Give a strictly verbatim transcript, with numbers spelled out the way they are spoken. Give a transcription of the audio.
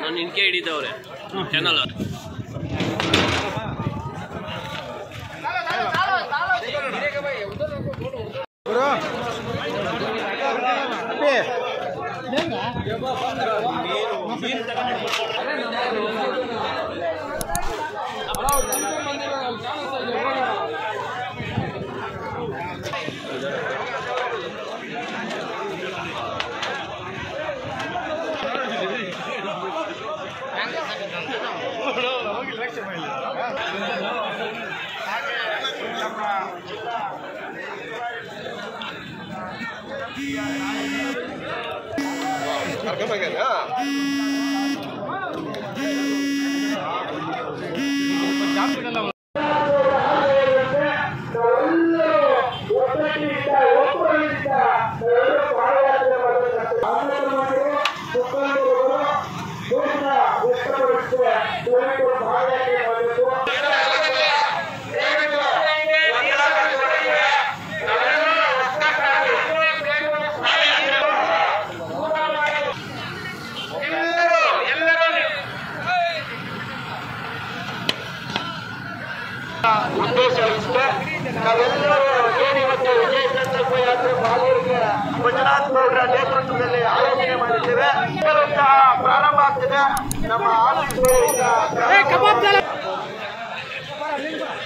ನಾನು ನಿನ್ಕೆ ಹಿಡಿದವ್ರೆ ಚಾನಲ್ كما قال ها उद्देश्य इसका कविता जेनी ಮತ್ತು ವಿಜಯದತ್ತಪ್ಪ ಯಾತ್ರೆ ಭಾಗವಹಿಸಿದ ಗುಜರಾತ್ ಗೌಡ್ರ ನೇತೃತ್ವದಲ್ಲಿ ಆಯೋಜನೆ ಮಾಡಿದ್ದೇವೆ ಇದರಂತಹ ಪ್ರಾರಂಭ ಆಗ್ತಿದೆ ನಮ್ಮ ಆಲೂರು